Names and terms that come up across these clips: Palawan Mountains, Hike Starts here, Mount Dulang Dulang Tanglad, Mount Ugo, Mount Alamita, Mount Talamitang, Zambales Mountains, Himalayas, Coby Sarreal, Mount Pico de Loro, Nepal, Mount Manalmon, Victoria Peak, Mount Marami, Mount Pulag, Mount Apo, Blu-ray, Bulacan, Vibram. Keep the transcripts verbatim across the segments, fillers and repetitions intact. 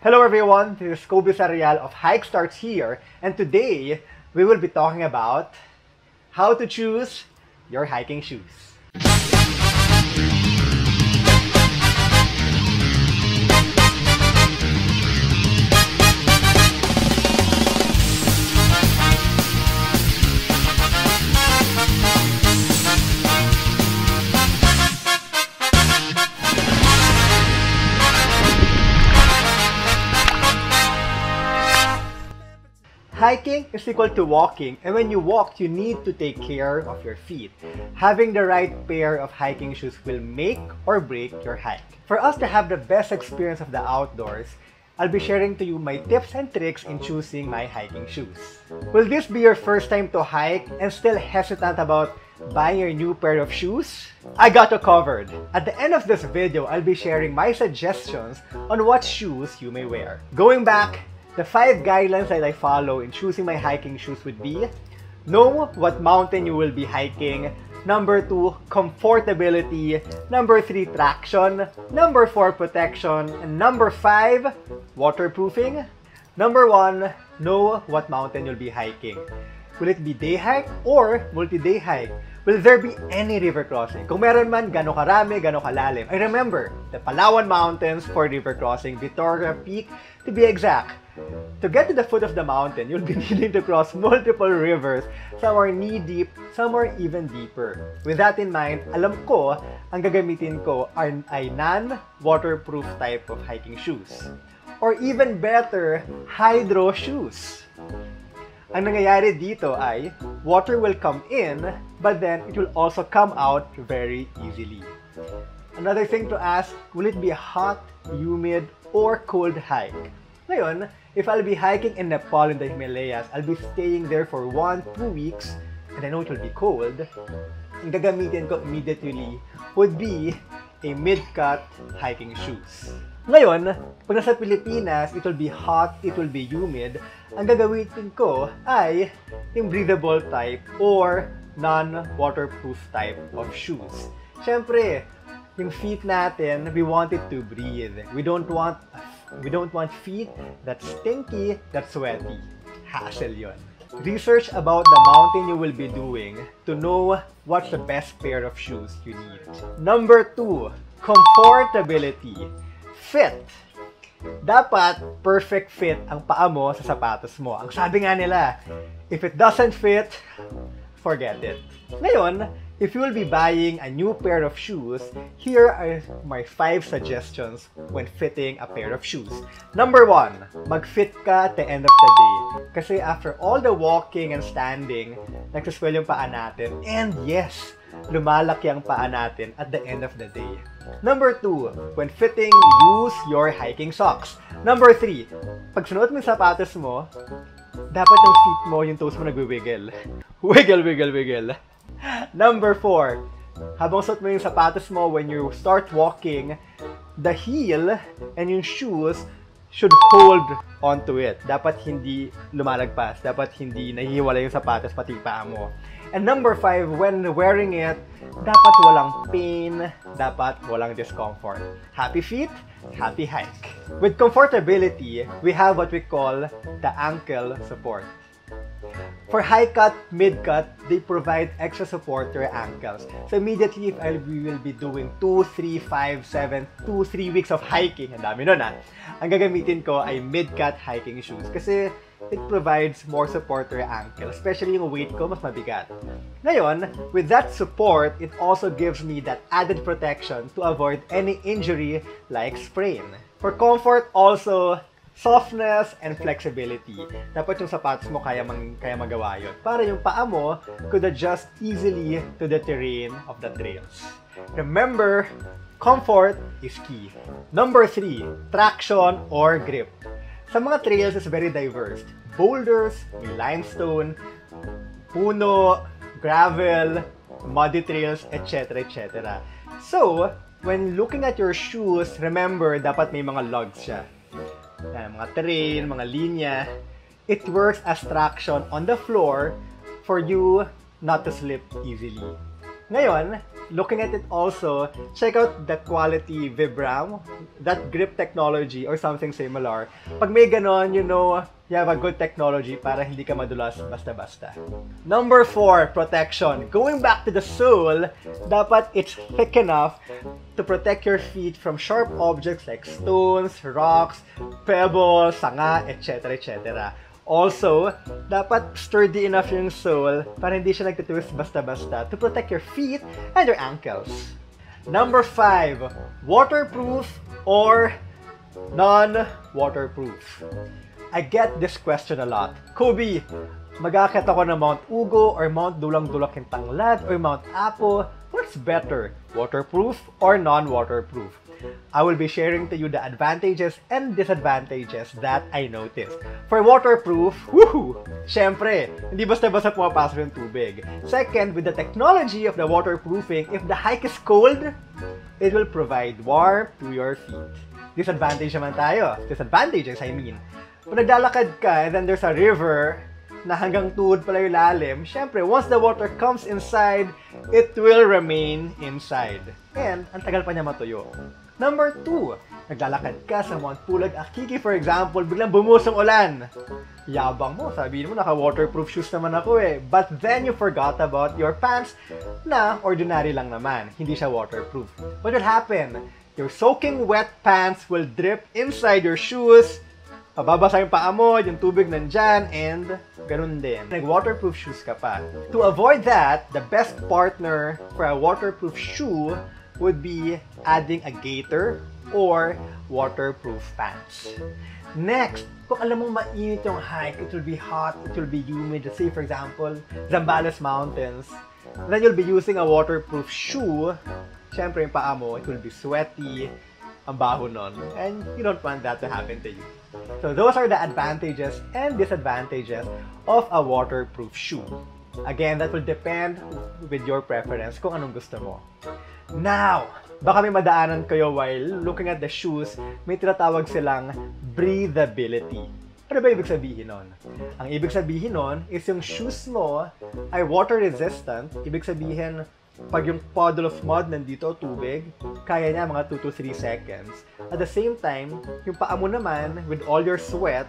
Hello everyone, this is Coby Sarreal of Hike Starts Here, and today we will be talking about how to choose your hiking shoes. Hiking is equal to walking, and when you walk, you need to take care of your feet. Having the right pair of hiking shoes will make or break your hike. For us to have the best experience of the outdoors, I'll be sharing to you my tips and tricks in choosing my hiking shoes. Will this be your first time to hike and still hesitant about buying a new pair of shoes? I got you covered! At the end of this video, I'll be sharing my suggestions on what shoes you may wear. Going back, the five guidelines that I follow in choosing my hiking shoes would be: know what mountain you will be hiking, number two, comfortability, number three, traction, number four, protection, and number five, waterproofing. Number one, know what mountain you'll be hiking. Will it be day hike or multi-day hike? Will there be any river crossing? Kung meron man, gano'ng karami, gano'ng kalalim? And remember, the Palawan Mountains for river crossing, Victoria Peak to be exact. To get to the foot of the mountain, you'll be needing to cross multiple rivers. Some are knee-deep, some are even deeper. With that in mind, alam ko, ang gagamitin ko are, ay non-waterproof type of hiking shoes. Or even better, hydro shoes. Ang nangyayari dito ay, water will come in, but then it will also come out very easily. Another thing to ask, will it be a hot, humid, or cold hike? Ngayon, if I'll be hiking in Nepal in the Himalayas, I'll be staying there for one, two weeks, and I know it will be cold. Ang gagamitin ko immediately would be a mid-cut hiking shoes. Ngayon, pag nasa Pilipinas, it will be hot, it will be humid. Ang gagawin ko ay yung breathable type or non-waterproof type of shoes. Siyempre, yung feet natin, we want it to breathe. We don't want we don't want feet that's stinky, that's sweaty. Hassle yun. Research about the mountain you will be doing to know what's the best pair of shoes you need. Number two, comfortability. Fit. Dapat perfect fit ang paa mo sa sapatos mo. Ang sabi nga nila, if it doesn't fit, forget it. Ngayon, if you will be buying a new pair of shoes, here are my five suggestions when fitting a pair of shoes. Number one, mag-fit ka at the end of the day. Kasi after all the walking and standing, nagsaswell yung paa natin. And yes, lumalaki ang paa natin at the end of the day. Number two, when fitting, use your hiking socks. Number three, pag sinuot mo yung sapatos mo, dapat yung feet mo, yung toes mo nagwi-wiggle. Wiggle, wiggle, wiggle. Number four, habang suot mo yung sapatos mo, when you start walking, the heel and yung shoes should hold onto it. Dapat hindi lumalagpas. Dapat hindi nahihiwalay yung sapatos pati paa mo. And number five, when wearing it, dapat walang pain, dapat walang discomfort. Happy feet, happy hike. With comfortability, we have what we call the ankle support. For high cut, mid cut, they provide extra support to your ankles. So immediately, if I will be doing two, three, five, seven, two, three weeks of hiking, ang dami nun ah, ang gagamitin ko ay mid cut hiking shoes. Kasi it provides more support to your ankle, especially yung weight ko, mas mabigat. Ngayon, with that support, it also gives me that added protection to avoid any injury like sprain. For comfort also, softness and flexibility. Dapat yung sapatos mo kaya, mang, kaya magawa yun. Para yung paa mo could adjust easily to the terrain of the trails. Remember, comfort is key. Number three, traction or grip. Sa mga trails is very diverse. Boulders, may limestone, puno, gravel, muddy trails, et cetera et cetera. So, when looking at your shoes, remember, dapat may mga lugs siya. Mga terrain, mga linya. It works as traction on the floor for you not to slip easily. Ngayon, looking at it also, check out the quality Vibram, that grip technology or something similar. Pag may ganon, you know, you have a good technology para hindi ka madulas basta-basta. Number four, protection. Going back to the sole, dapat it's thick enough to protect your feet from sharp objects like stones, rocks, pebbles, sanga, et cetera et cetera. Also, dapat sturdy enough yung sole para hindi siya nagtitwist basta-basta to protect your feet and your ankles. Number five, waterproof or non-waterproof. I get this question a lot. Coby, mag-aakyat ako ng Mount Ugo or Mount Dulang Dulang Tanglad or Mount Apo. What's better, waterproof or non-waterproof? I will be sharing to you the advantages and disadvantages that I noticed. For waterproof, woohoo! Siyempre, hindi basta-basta pumapasok yung tubig. Second, with the technology of the waterproofing, if the hike is cold, it will provide warmth to your feet. Disadvantage naman tayo. Disadvantages, I mean. Kung naglalakad ka and then there's a river na hanggang tuhod pala yung lalim, syempre, once the water comes inside, it will remain inside. And, ang tagal pa niya matuyo. Number two, naglalakad ka sa Mount Pulag, Akiki, for example, biglang bumusong ulan. Yabang mo, sabihin mo, naka-waterproof shoes naman ako eh. But then you forgot about your pants na ordinary lang naman. Hindi siya waterproof. What will happen? Your soaking wet pants will drip inside your shoes. Pababasa yung paa mo, yung tubig nandyan, and ganun din. Nag-waterproof shoes ka pa. To avoid that, the best partner for a waterproof shoe would be adding a gaiter or waterproof pants. Next, kung alam mong mainit yung hike, it will be hot, it will be humid. Let's say, for example, Zambales Mountains. Then you'll be using a waterproof shoe. Siyempre, yung paa mo, it will be sweaty. Ang baho nun. And you don't want that to happen to you. So those are the advantages and disadvantages of a waterproof shoe. Again, that will depend with your preference kung anong gusto mo. Now, baka may madaanan kayo while looking at the shoes, may tinatawag silang breathability. Ano ba ibig sabihin nun? Ang ibig sabihin nun is yung shoes mo ay water resistant, ibig sabihin pag yung puddle of mud nandito, tubig, kaya niya mga two to three seconds. At the same time, yung paa mo naman, with all your sweat,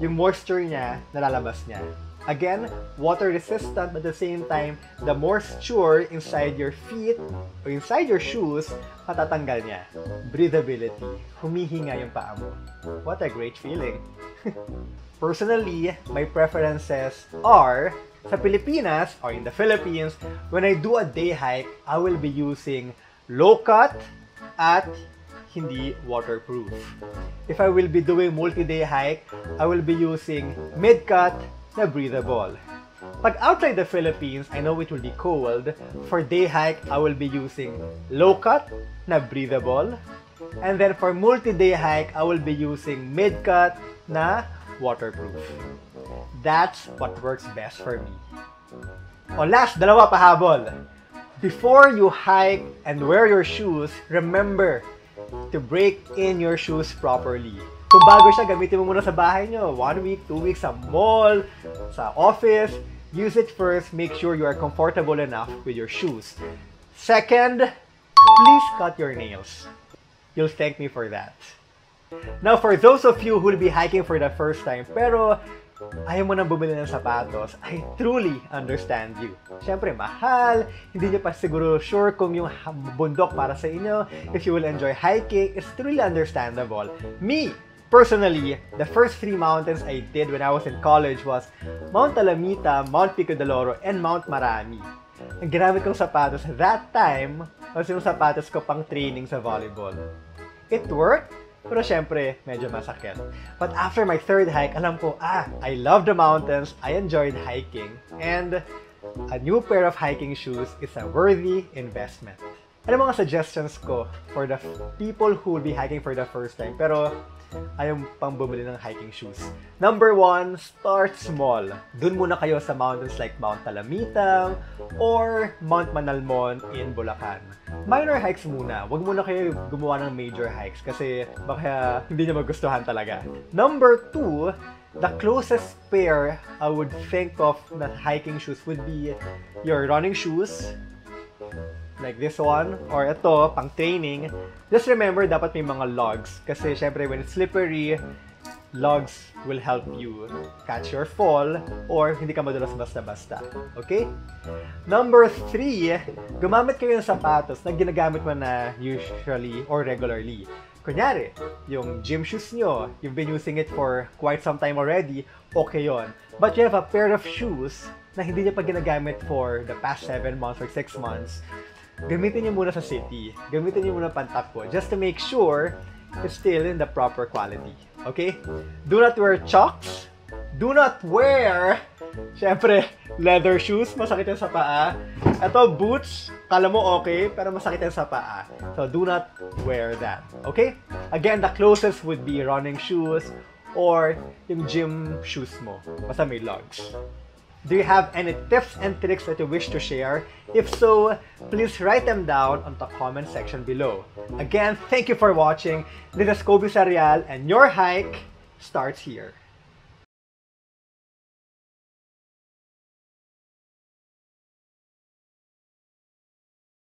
yung moisture niya, nalalabas niya. Again, water resistant, but at the same time, the moisture inside your feet or inside your shoes, matatanggal niya. Breathability. Humihinga yung paa mo. What a great feeling. Personally, my preferences are sa Pilipinas or in the Philippines, when I do a day hike, I will be using low-cut at hindi waterproof. If I will be doing multi-day hike, I will be using mid-cut na breathable. Pag outside the Philippines, I know it will be cold. For day hike, I will be using low-cut na breathable. And then for multi-day hike, I will be using mid-cut na waterproof. That's what works best for me. O last, dalawa pahabol. Before you hike and wear your shoes, remember to break in your shoes properly. Kung bago siya, gamitin mo muna sa bahay nyo. One week, two weeks, sa mall, sa office. Use it first. Make sure you are comfortable enough with your shoes. Second, please cut your nails. You'll thank me for that. Now, for those of you who will be hiking for the first time, pero ayaw mo nang bumili ng sapatos, I truly understand you. Siyempre, mahal, hindi nyo pa siguro sure kung yung bundok para sa inyo, if you will enjoy hiking, it's truly understandable. Me, personally, the first three mountains I did when I was in college was Mount Alamita, Mount Pico de Loro, and Mount Marami. Ang ginamit kong sapatos that time was yung sapatos ko pang training sa volleyball. It worked. Pero syempre, medyo masakit. But after my third hike, alam ko, ah, I love the mountains, I enjoyed hiking, and a new pair of hiking shoes is a worthy investment. Ano mga suggestions ko for the people who will be hiking for the first time, pero ayaw pang bumili ng hiking shoes? Number one, start small. Dun muna kayo sa mountains like Mount Talamitang or Mount Manalmon in Bulacan. Minor hikes muna. Huwag muna kayo gumawa ng major hikes kasi baka hindi niya magustuhan talaga. Number two, the closest pair I would think of na hiking shoes would be your running shoes, like this one, or ito, pang training, just remember dapat may mga logs. Kasi syempre when it's slippery, logs will help you catch your fall or hindi ka madulas basta-basta. Okay? Number three, gumamit kayo ng sapatos na ginagamit mo na usually or regularly. Kunyari, yung gym shoes nyo, you've been using it for quite some time already, okay yon. But you have a pair of shoes na hindi nyo pa ginagamit for the past seven months or six months, gamitin nyo muna sa city. Gamitin nyo muna pantakbo just to make sure it's still in the proper quality. Okay? Do not wear chocks. Do not wear, syempre, leather shoes. Masakit yan sa paa. Ito, boots. Kala mo okay, pero masakit yan sa paa. So, do not wear that. Okay? Again, the closest would be running shoes or yung gym shoes mo. Basta may logs. Do you have any tips and tricks that you wish to share? If so, please write them down on the comment section below. Again, thank you for watching. This is Coby Sarreal and your hike starts here.